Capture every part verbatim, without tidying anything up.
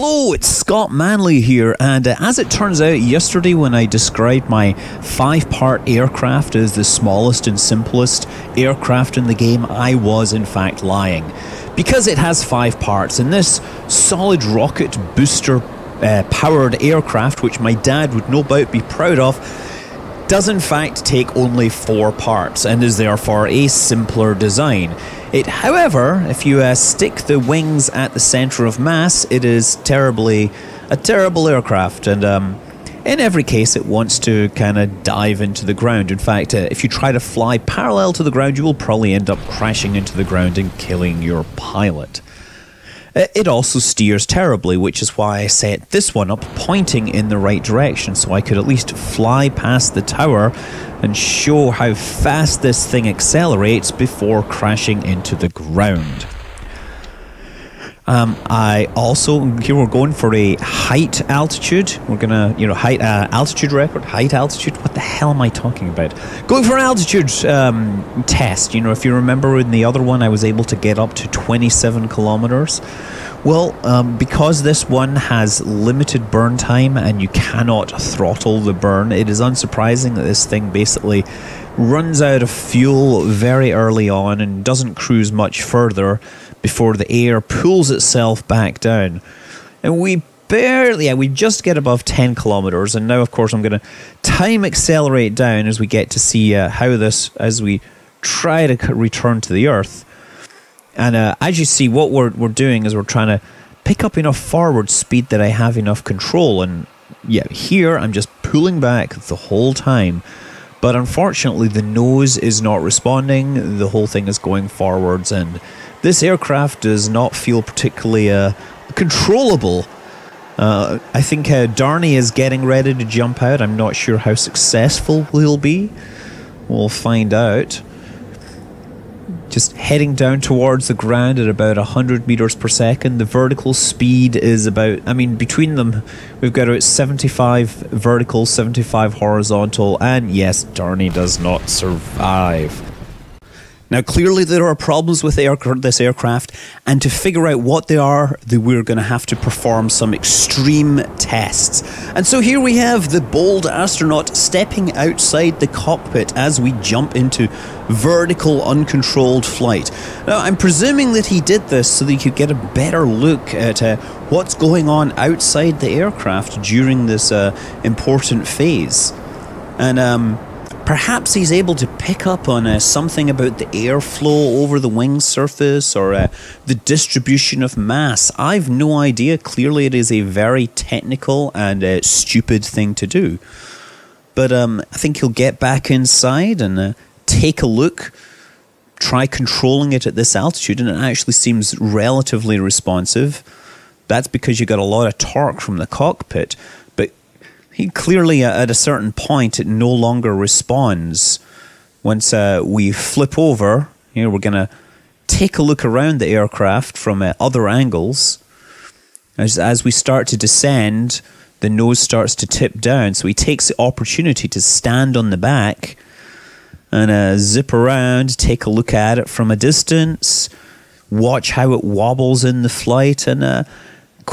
Hello, it's Scott Manley here, and uh, as it turns out, yesterday when I described my five-part aircraft as the smallest and simplest aircraft in the game, I was in fact lying. Because it has five parts, and this solid rocket booster uh, powered aircraft, which my dad would no doubt be proud of, does in fact take only four parts and is therefore a simpler design. It, however, if you uh, stick the wings at the center of mass, it is terribly, a terrible aircraft, and um, in every case it wants to kind of dive into the ground. In fact, uh, if you try to fly parallel to the ground, you will probably end up crashing into the ground and killing your pilot. It also steers terribly, which is why I set this one up pointing in the right direction, so I could at least fly past the tower and show how fast this thing accelerates before crashing into the ground. Um, I also, here we're going for a height altitude, we're gonna, you know, height uh, altitude record, height altitude, what the hell am I talking about? Going for an altitude um, test. You know, if you remember in the other one I was able to get up to twenty-seven kilometers. Well, um, because this one has limited burn time and you cannot throttle the burn, it is unsurprising that this thing basically runs out of fuel very early on and doesn't cruise much further before the air pulls itself back down. And we barely, yeah, we just get above ten kilometers, and now of course I'm going to time accelerate down as we get to see uh, how this, as we try to return to the Earth. And uh, as you see, what we're, we're doing is we're trying to pick up enough forward speed that I have enough control, and yeah, here I'm just pulling back the whole time. But unfortunately the nose is not responding, the whole thing is going forwards, and this aircraft does not feel particularly uh, controllable. Uh, I think uh, Darnie is getting ready to jump out. I'm not sure how successful he'll be. We'll find out. Just heading down towards the ground at about one hundred meters per second. The vertical speed is about, I mean, between them, we've got about seventy-five vertical, seventy-five horizontal, and yes, Darnie does not survive. Now, clearly there are problems with air this aircraft, and to figure out what they are, we're going to have to perform some extreme tests. And so here we have the bold astronaut stepping outside the cockpit as we jump into vertical, uncontrolled flight. Now, I'm presuming that he did this so that you could get a better look at uh, what's going on outside the aircraft during this uh, important phase. And, um... perhaps he's able to pick up on uh, something about the airflow over the wing surface or uh, the distribution of mass. I've no idea. Clearly it is a very technical and uh, stupid thing to do. But um, I think he'll get back inside and uh, take a look, try controlling it at this altitude, and it actually seems relatively responsive. That's because you got a lot of torque from the cockpit. He clearly, uh, at a certain point, it no longer responds. Once uh, we flip over, you know, we're going to take a look around the aircraft from uh, other angles. As, as we start to descend, the nose starts to tip down, so he takes the opportunity to stand on the back and uh, zip around, take a look at it from a distance, watch how it wobbles in the flight, and... Uh,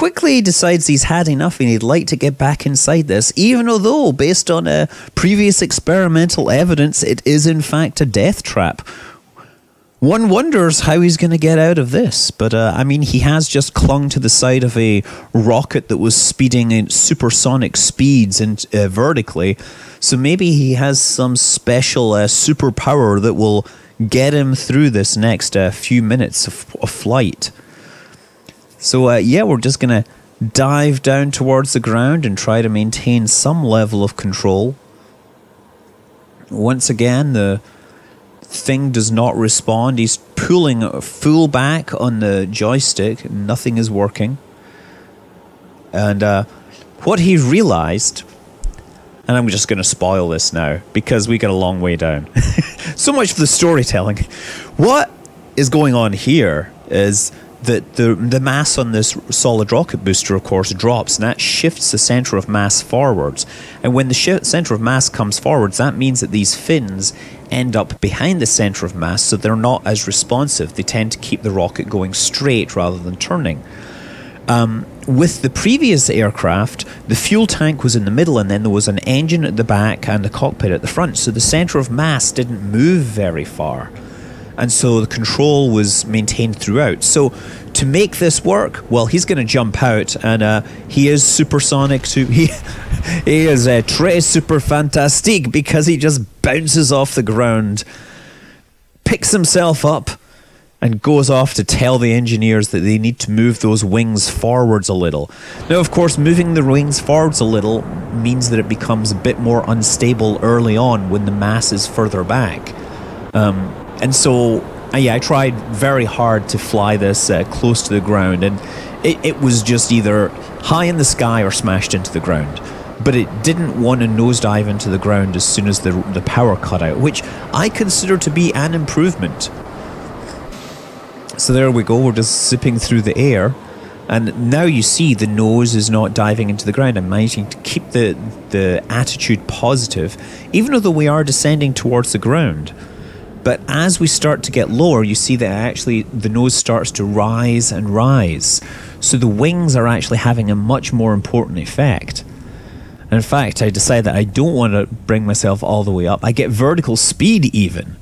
quickly decides he's had enough and he'd like to get back inside this, even although, based on uh, previous experimental evidence, it is in fact a death trap. One wonders how he's going to get out of this, but uh, I mean, he has just clung to the side of a rocket that was speeding at supersonic speeds and uh, vertically, so maybe he has some special uh, superpower that will get him through this next uh, few minutes of, of flight. So uh, yeah, we're just going to dive down towards the ground and try to maintain some level of control. Once again, the thing does not respond. He's pulling full back on the joystick. Nothing is working. And uh, what he realized, and I'm just going to spoil this now because we got a long way down. So much for the storytelling. What is going on here is... that the, the mass on this solid rocket booster, of course, drops, and that shifts the center of mass forwards. And when the center of mass comes forwards, that means that these fins end up behind the center of mass, so they're not as responsive. They tend to keep the rocket going straight rather than turning. Um, with the previous aircraft, the fuel tank was in the middle, and then there was an engine at the back and the cockpit at the front, so the centre of mass didn't move very far. And so the control was maintained throughout. So to make this work, well, he's going to jump out, and uh, he is supersonic too. He, he is uh, très super fantastique, because he just bounces off the ground, picks himself up, and goes off to tell the engineers that they need to move those wings forwards a little. Now, of course, moving the wings forwards a little means that it becomes a bit more unstable early on when the mass is further back. Um, and so, yeah, I tried very hard to fly this uh, close to the ground, and it, it was just either high in the sky or smashed into the ground. But it didn't want to nosedive into the ground as soon as the, the power cut out, which I consider to be an improvement. So there we go, we're just zipping through the air, and now you see the nose is not diving into the ground. I'm managing to keep the, the attitude positive, even though we are descending towards the ground. But as we start to get lower, you see that actually the nose starts to rise and rise. So the wings are actually having a much more important effect. And in fact, I decide that I don't want to bring myself all the way up. I get vertical speed even.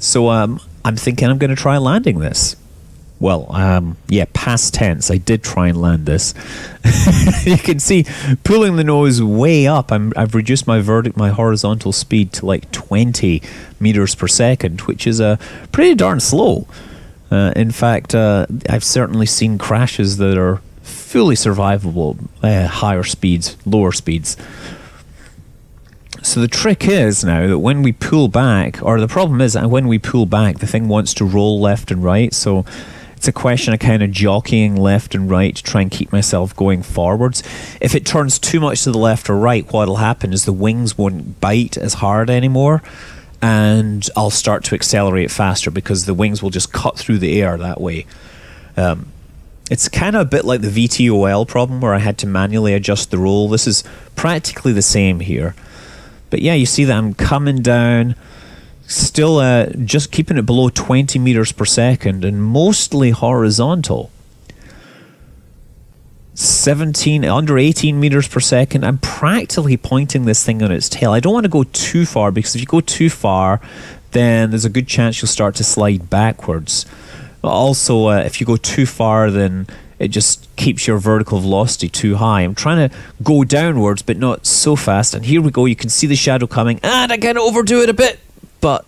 So, um... I'm thinking I'm going to try landing this. Well, um, yeah, past tense, I did try and land this. You can see, pulling the nose way up, I'm, I've reduced my vertic- my horizontal speed to like twenty meters per second, which is uh, pretty darn slow. Uh, in fact, uh, I've certainly seen crashes that are fully survivable, uh, higher speeds, lower speeds. So the trick is now that when we pull back, or the problem is that when we pull back, the thing wants to roll left and right. So it's a question of kind of jockeying left and right to try and keep myself going forwards. If it turns too much to the left or right, what'll happen is the wings won't bite as hard anymore, and I'll start to accelerate faster because the wings will just cut through the air that way. Um, It's kind of a bit like the V T O L problem where I had to manually adjust the roll. This is practically the same here. But yeah, you see that I'm coming down, still uh, just keeping it below twenty meters per second and mostly horizontal. seventeen, under eighteen meters per second, I'm practically pointing this thing on its tail. I don't want to go too far, because if you go too far, then there's a good chance you'll start to slide backwards. But also, uh, if you go too far, then it just keeps your vertical velocity too high. I'm trying to go downwards, but not so fast. And here we go. You can see the shadow coming. And I kind of overdo it a bit. But,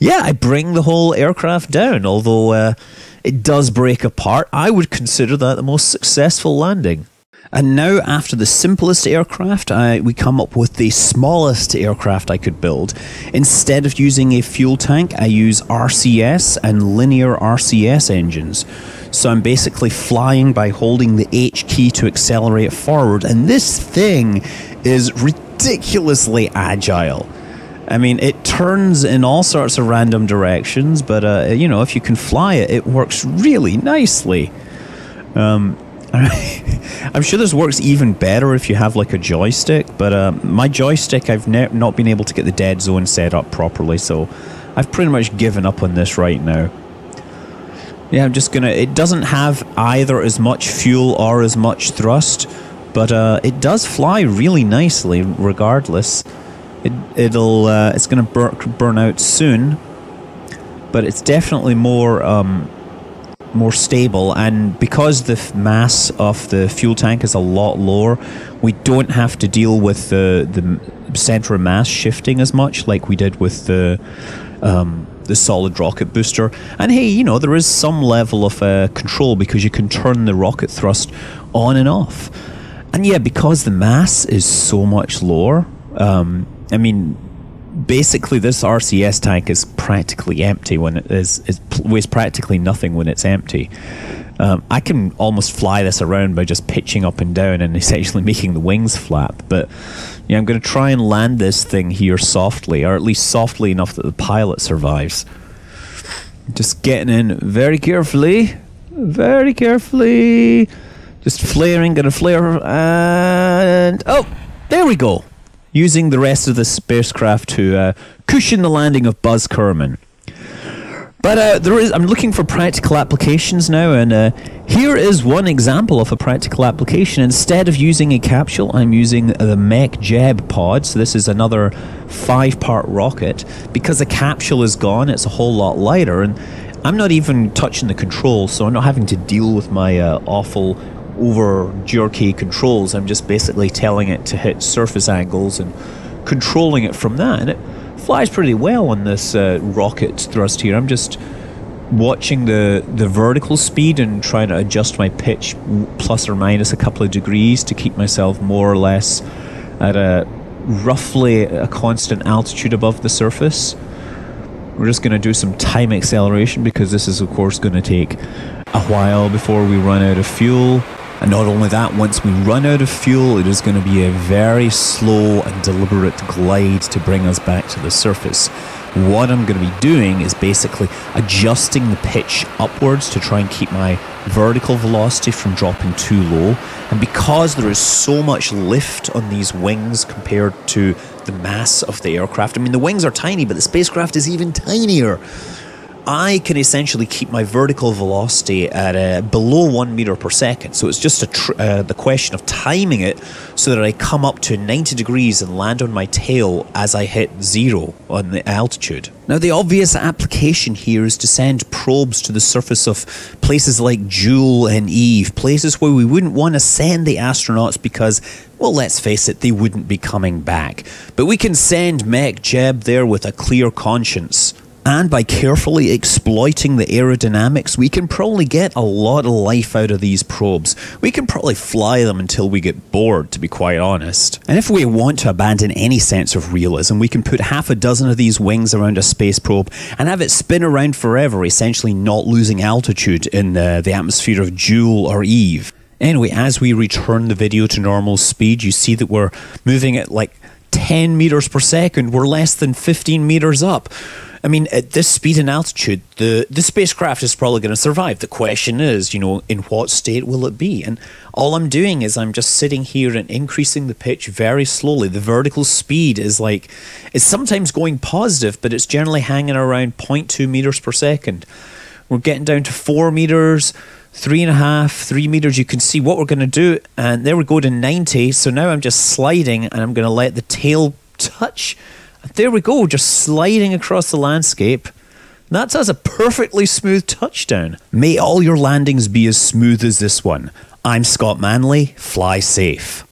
yeah, I bring the whole aircraft down. Although uh, it does break apart, I would consider that the most successful landing. And now, after the simplest aircraft, I, we come up with the smallest aircraft I could build. Instead of using a fuel tank, I use R C S and linear R C S engines. So I'm basically flying by holding the H key to accelerate forward. And this thing is ridiculously agile. I mean, it turns in all sorts of random directions, but, uh, you know, if you can fly it, it works really nicely. Um... I'm sure this works even better if you have like a joystick, but uh, my joystick, I've not been able to get the dead zone set up properly, so I've pretty much given up on this right now. Yeah, I'm just gonna, it doesn't have either as much fuel or as much thrust, but uh, it does fly really nicely regardless. It, it'll, uh, it's gonna bur burn out soon, but it's definitely more, um, more stable, and because the mass of the fuel tank is a lot lower, we don't have to deal with the the center of mass shifting as much like we did with the um, the solid rocket booster. And hey, you know, there is some level of uh, control because you can turn the rocket thrust on and off. And yeah, because the mass is so much lower, um, I mean, basically, this R C S tank is practically empty when it is, it weighs practically nothing when it's empty. Um, I can almost fly this around by just pitching up and down and essentially making the wings flap. But yeah, I'm going to try and land this thing here softly, or at least softly enough that the pilot survives. Just getting in very carefully, very carefully. Just flaring, going to flare, and oh, there we go. Using the rest of the spacecraft to uh, cushion the landing of Buzz Kerman. But uh, there is, I'm looking for practical applications now, and uh, here is one example of a practical application. Instead of using a capsule, I'm using the Mech Jeb pod. So this is another five-part rocket. Because the capsule is gone, it's a whole lot lighter, and I'm not even touching the controls, so I'm not having to deal with my uh, awful over-jerky controls. I'm just basically telling it to hit surface angles and controlling it from that. And it flies pretty well on this uh, rocket thrust here. I'm just watching the, the vertical speed and trying to adjust my pitch plus or minus a couple of degrees to keep myself more or less at a roughly a constant altitude above the surface. We're just going to do some time acceleration because this is of course going to take a while before we run out of fuel. And not only that, once we run out of fuel, it is going to be a very slow and deliberate glide to bring us back to the surface. What I'm going to be doing is basically adjusting the pitch upwards to try and keep my vertical velocity from dropping too low. And because there is so much lift on these wings compared to the mass of the aircraft, I mean, the wings are tiny, but the spacecraft is even tinier. I can essentially keep my vertical velocity at uh, below one meter per second. So it's just a tr uh, the question of timing it so that I come up to ninety degrees and land on my tail as I hit zero on the altitude. Now, the obvious application here is to send probes to the surface of places like Joule and Eve, places where we wouldn't want to send the astronauts because, well, let's face it, they wouldn't be coming back. But we can send Mech Jeb there with a clear conscience. And by carefully exploiting the aerodynamics, we can probably get a lot of life out of these probes. We can probably fly them until we get bored, to be quite honest. And if we want to abandon any sense of realism, we can put half a dozen of these wings around a space probe and have it spin around forever, essentially not losing altitude in uh, the atmosphere of Joule or Eve. Anyway, as we return the video to normal speed, you see that we're moving at like ten meters per second. We're less than fifteen meters up. I mean, at this speed and altitude, the, the spacecraft is probably going to survive. The question is, you know, in what state will it be? And all I'm doing is I'm just sitting here and increasing the pitch very slowly. The vertical speed is like, it's sometimes going positive, but it's generally hanging around zero point two meters per second. We're getting down to four meters, three and a half, three meters. You can see what we're going to do. And there we go to ninety. So now I'm just sliding and I'm going to let the tail touch. There we go, just sliding across the landscape. That's as a perfectly smooth touchdown. May all your landings be as smooth as this one. I'm Scott Manley. Fly safe.